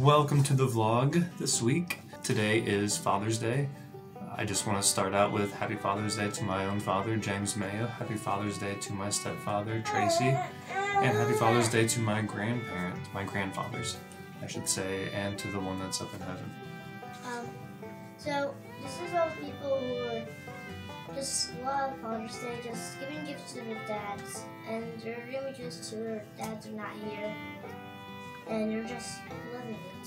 Welcome to the vlog this week. Today is Father's Day. I just want to start out with Happy Father's Day to my own father, James Mayo. Happy Father's Day to my stepfather, Tracy. And Happy Father's Day to my grandparents, my grandfathers, I should say, and to the one that's up in heaven. So this is all people who just love Father's Day, just giving gifts to their dads, and they're giving gifts to their dads who are not here, and they're just loving it.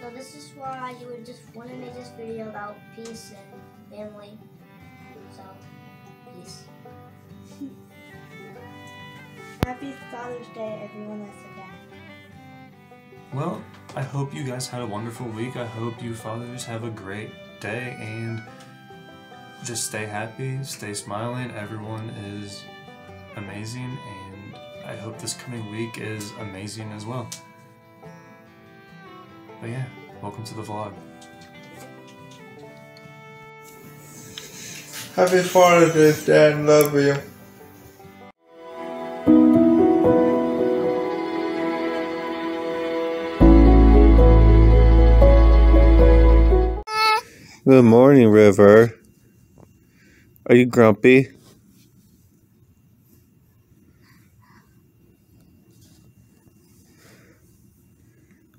So this is why you would just want to make this video about peace and family. So, peace. Happy Father's Day, everyone that's a dad. Well, I hope you guys had a wonderful week. I hope you fathers have a great day, and just stay happy, stay smiling. Everyone is amazing, and I hope this coming week is amazing as well. But yeah, welcome to the vlog. Happy Father's Day, Dad. Love you. Good morning, River. Are you grumpy?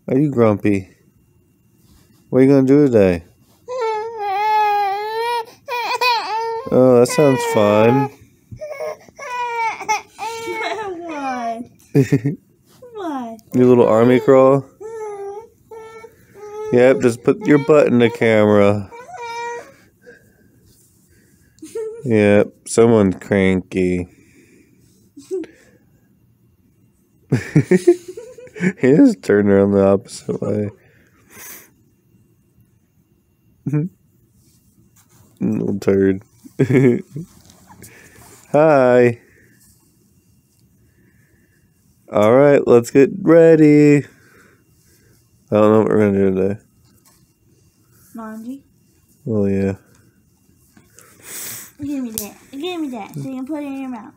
Are you grumpy? What are you gonna do today? Oh, that sounds fun. Why? Why? Your little army crawl? Yep, just put your butt in the camera. Yep, someone's cranky. He just turned around the opposite way. Little turd. Hi. Alright, let's get ready. I don't know what we're going to do today. Laundry? Oh, yeah. Give me that. Give me that so you can put it in your mouth.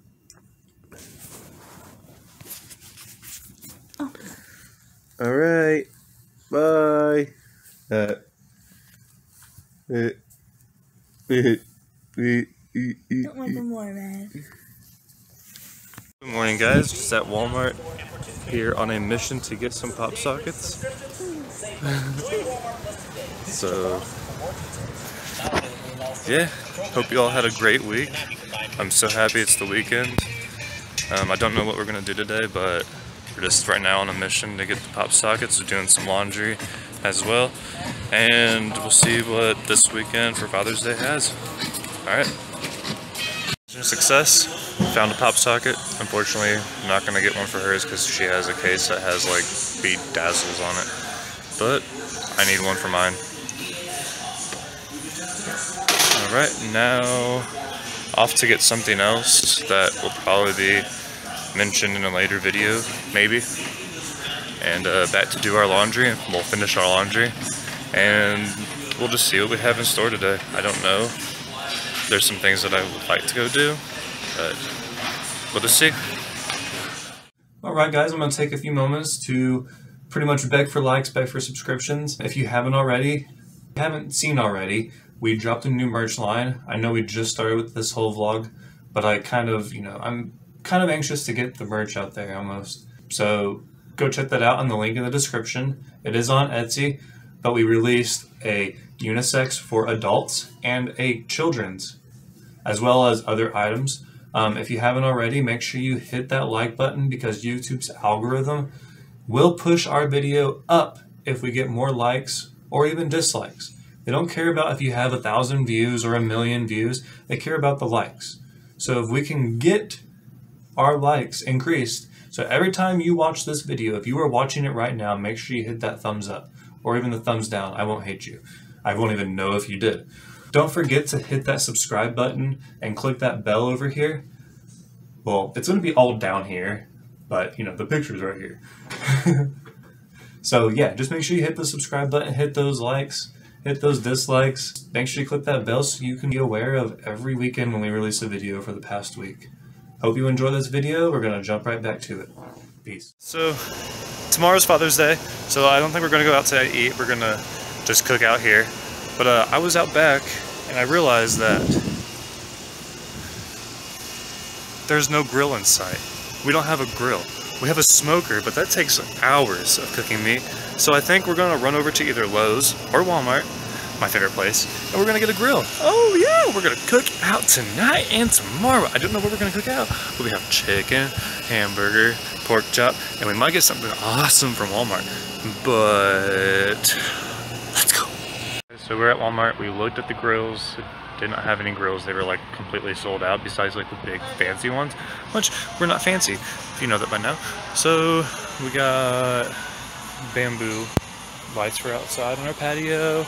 Oh. Alright. Bye. Don't want the more, man. Good morning, guys. Just at Walmart here on a mission to get some pop sockets. So, yeah. Hope you all had a great week. I'm so happy it's the weekend. I don't know what we're going to do today, but we're just right now on a mission to get the pop sockets. We're doing some laundry as well, and we'll see what this weekend for Father's Day has. Alright. Success. Found a pop socket. Unfortunately, I'm not going to get one for hers because she has a case that has like bead dazzles on it, but I need one for mine. Alright, now off to get something else that will probably be mentioned in a later video, maybe. And back to do our laundry, and we'll finish our laundry, and we'll just see what we have in store today. I don't know. There's some things that I would like to go do, but we'll just see. Alright guys, I'm going to take a few moments to pretty much beg for likes, beg for subscriptions. If you haven't already, we dropped a new merch line. I know we just started with this whole vlog, but I kind of, I'm kind of anxious to get the merch out there almost. So go check that out on the link in the description. It is on Etsy, but we released a unisex for adults and a children's, as well as other items. If you haven't already, make sure you hit that like button because YouTube's algorithm will push our video up if we get more likes or even dislikes. They don't care about if you have 1,000 views or 1,000,000 views. They care about the likes. So if we can get our likes increased, so every time you watch this video, if you are watching it right now, make sure you hit that thumbs up or even the thumbs down. I won't hate you. I won't even know if you did. Don't forget to hit that subscribe button and click that bell over here. Well, it's going to be all down here, but the picture's right here. So yeah, just make sure you hit the subscribe button, hit those likes, hit those dislikes. Make sure you click that bell so you can be aware of every weekend when we release a video for the past week. Hope you enjoy this video. We're going to jump right back to it. Peace. So tomorrow's Father's Day, so I don't think we're gonna go out today to eat. We're gonna just cook out here. But I was out back and I realized that there's no grill in sight. We don't have a grill. We have a smoker, but that takes hours of cooking meat. So I think we're gonna run over to either Lowe's or Walmart, my favorite place, and we're gonna get a grill. Oh yeah, we're gonna cook out tonight and tomorrow. I don't know what we're gonna cook out, but we have chicken, hamburger, pork chop, and we might get something awesome from Walmart, but let's go. So we're at Walmart, we looked at the grills, did not have any grills. They were like completely sold out besides like the big fancy ones, which we're not fancy, if you know that by now. So we got bamboo lights for outside on our patio,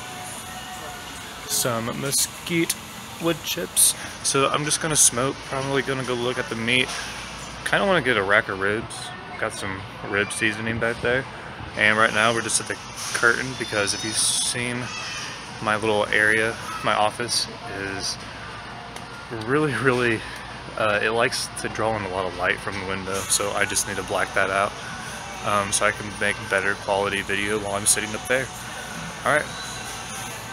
some mesquite wood chips. So I'm just gonna smoke, probably gonna go look at the meat. Kind of want to get a rack of ribs. Got some rib seasoning back there. And right now we're just at the curtain, because if you've seen my little area, my office is really it likes to draw in a lot of light from the window, so I just need to black that out so I can make better quality video while I'm sitting up there. Alright,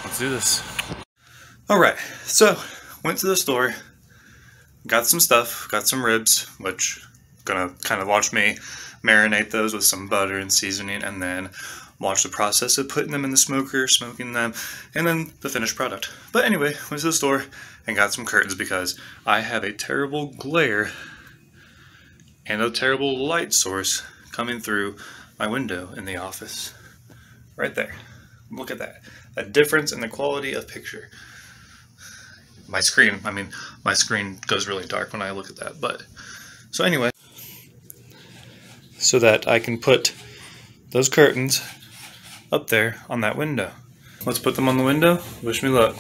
let's do this. Alright, so went to the store, got some stuff, got some ribs, which gonna kind of watch me marinate those with some butter and seasoning, and then watch the process of putting them in the smoker, smoking them, and then the finished product. But anyway, went to the store and got some curtains because I have a terrible glare and a terrible light source coming through my window in the office. Right there. Look at that. A difference in the quality of picture. My screen, I mean, my screen goes really dark when I look at that, but so anyway. So that I can put those curtains up there on that window. Let's put them on the window. Wish me luck.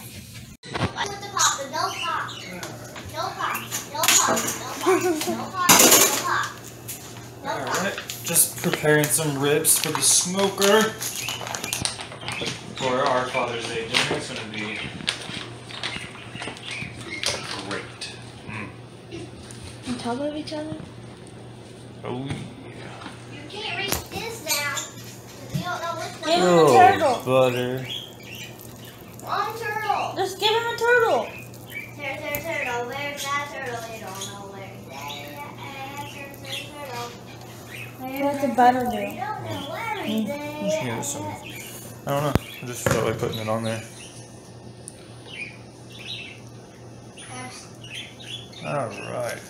Alright, just preparing some ribs for the smoker for our Father's Day dinner. It's gonna be great. Mm. On top of each other? Oh yeah. You can't reach this now. You don't know what's going on. Give him a turtle. Butter. One turtle. Just give him a turtle. Turtle, turtle, where's that turtle? You don't know where that is. Turtle. What's the butter do? You don't know where it is. Just give it some. I don't know. I just felt like putting it on there. Alright.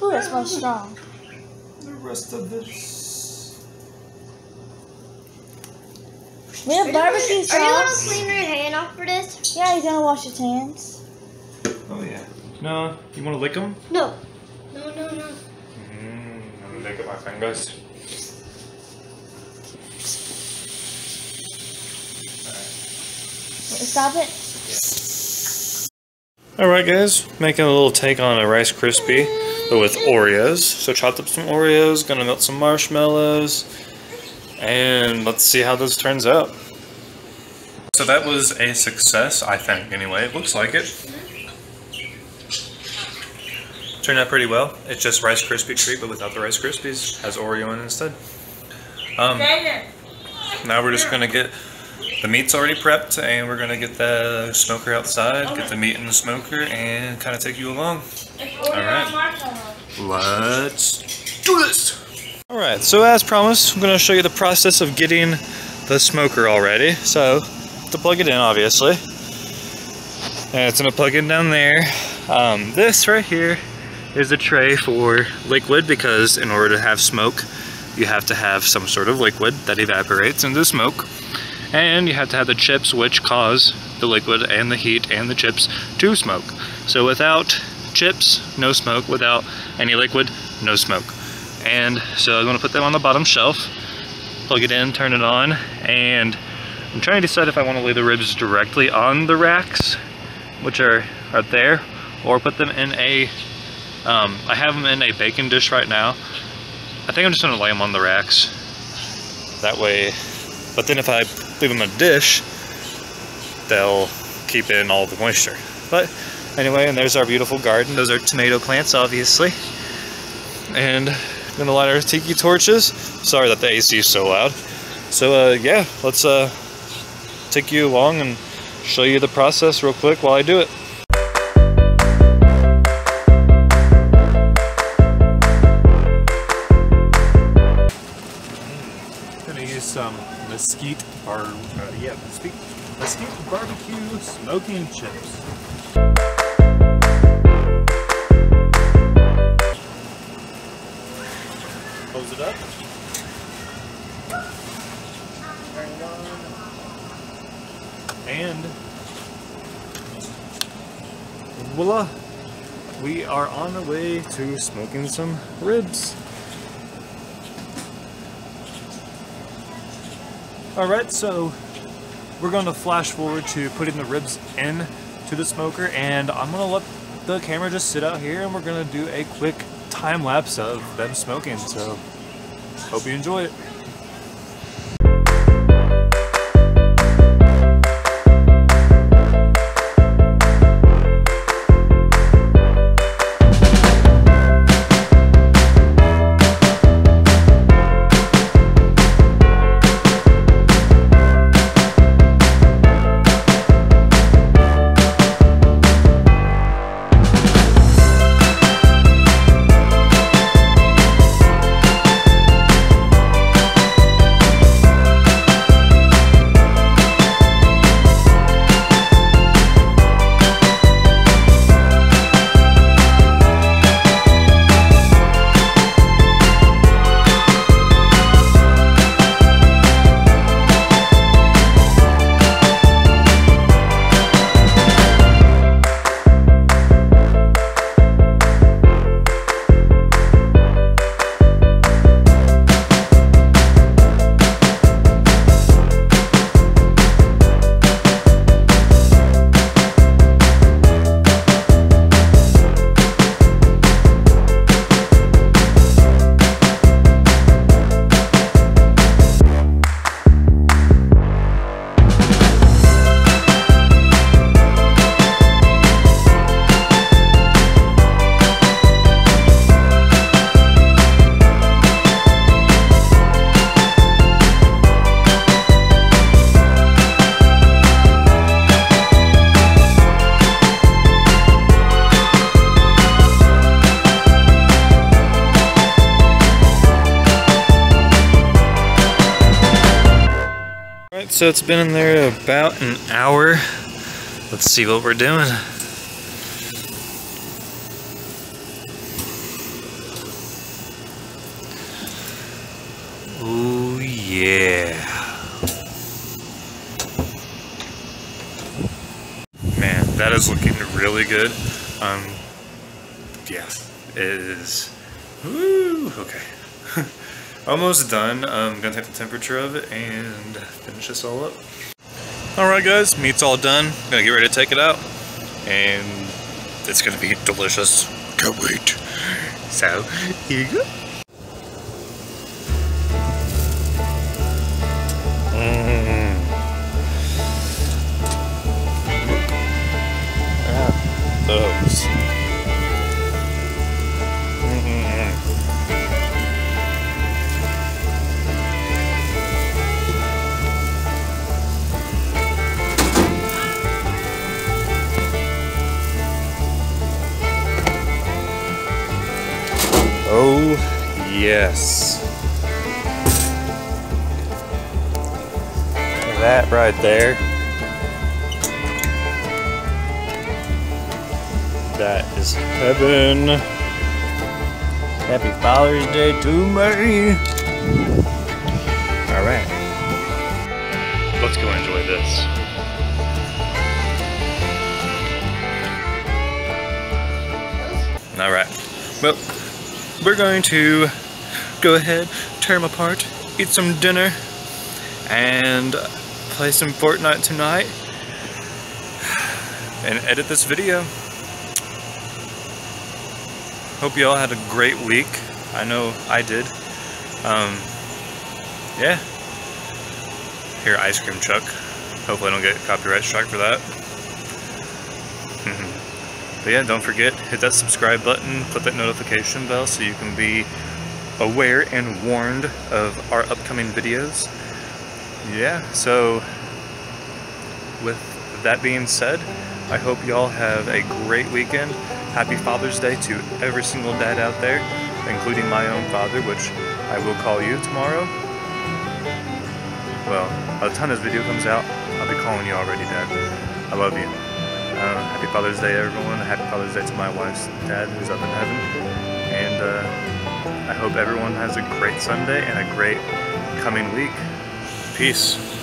Ooh, that smells strong. The rest of this. We have barbecue sauce. Are you gonna clean your hand off for this? Yeah, he's gonna wash his hands. Oh yeah. No, you wanna lick them? No. No. I'm gonna lick at my fingers. Alright. Stop it. Yeah. Alright guys, making a little take on a Rice Krispie. But with Oreos, so chopped up some Oreos, gonna melt some marshmallows, and let's see how this turns out. So that was a success, I think, anyway. It looks like it. Turned out pretty well. It's just Rice Krispie treat, but without the Rice Krispies. Has Oreo in it instead. Now we're just gonna get, the meat's already prepped, and we're gonna get the smoker outside, get the meat in the smoker, and kind of take you along. Alright, let's do this! Alright, so as promised, I'm going to show you the process of getting the smoker all ready. So, to plug it in, obviously. And it's going to plug in down there. This right here is a tray for liquid, because in order to have smoke, you have to have some sort of liquid that evaporates into smoke. And you have to have the chips, which cause the liquid and the heat and the chips to smoke. So without chips, no smoke. Without any liquid, no smoke. And so I'm going to put them on the bottom shelf, plug it in, turn it on, and I'm trying to decide if I want to lay the ribs directly on the racks, which are right there, or put them in a, I have them in a baking dish right now. I think I'm just going to lay them on the racks, that way, but then if I leave them in a dish, they'll keep in all the moisture. But anyway, and there's our beautiful garden. Those are tomato plants, obviously. And I'm gonna light our tiki torches. Sorry that the AC is so loud. So yeah, let's take you along and show you the process real quick while I do it. Some mesquite mesquite barbecue smoking chips. Close it up. And voila! We are on the way to smoking some ribs. Alright, so we're going to flash forward to putting the ribs in to the smoker, and I'm going to let the camera just sit out here and we're going to do a quick time lapse of them smoking, so hope you enjoy it. So it's been in there about an hour. Let's see what we're doing. Oh yeah. Man, that is looking really good. Yes, it is. Woo, okay. Almost done. I'm gonna take the temperature of it and finish this all up. Alright guys, meat's all done. I'm gonna get ready to take it out. And it's gonna be delicious. Can't wait. So, here you go. Ah, those. Oh, yes. That right there. That is heaven. Happy Father's Day to me. All right. Let's go enjoy this. All right. Well, we're going to go ahead, tear them apart, eat some dinner, and play some Fortnite tonight, and edit this video. Hope you all had a great week. I know I did. Yeah. Here, ice cream truck. Hopefully I don't get copyright struck for that. But yeah, don't forget, hit that subscribe button, click that notification bell so you can be aware and warned of our upcoming videos. Yeah, so with that being said, I hope y'all have a great weekend. Happy Father's Day to every single dad out there, including my own father, which I will call you tomorrow. Well, by the time this video comes out, I'll be calling you already, Dad. I love you. Happy Father's Day, everyone. Happy Father's Day to my wife's dad, who's up in heaven. And I hope everyone has a great Sunday and a great coming week. Peace.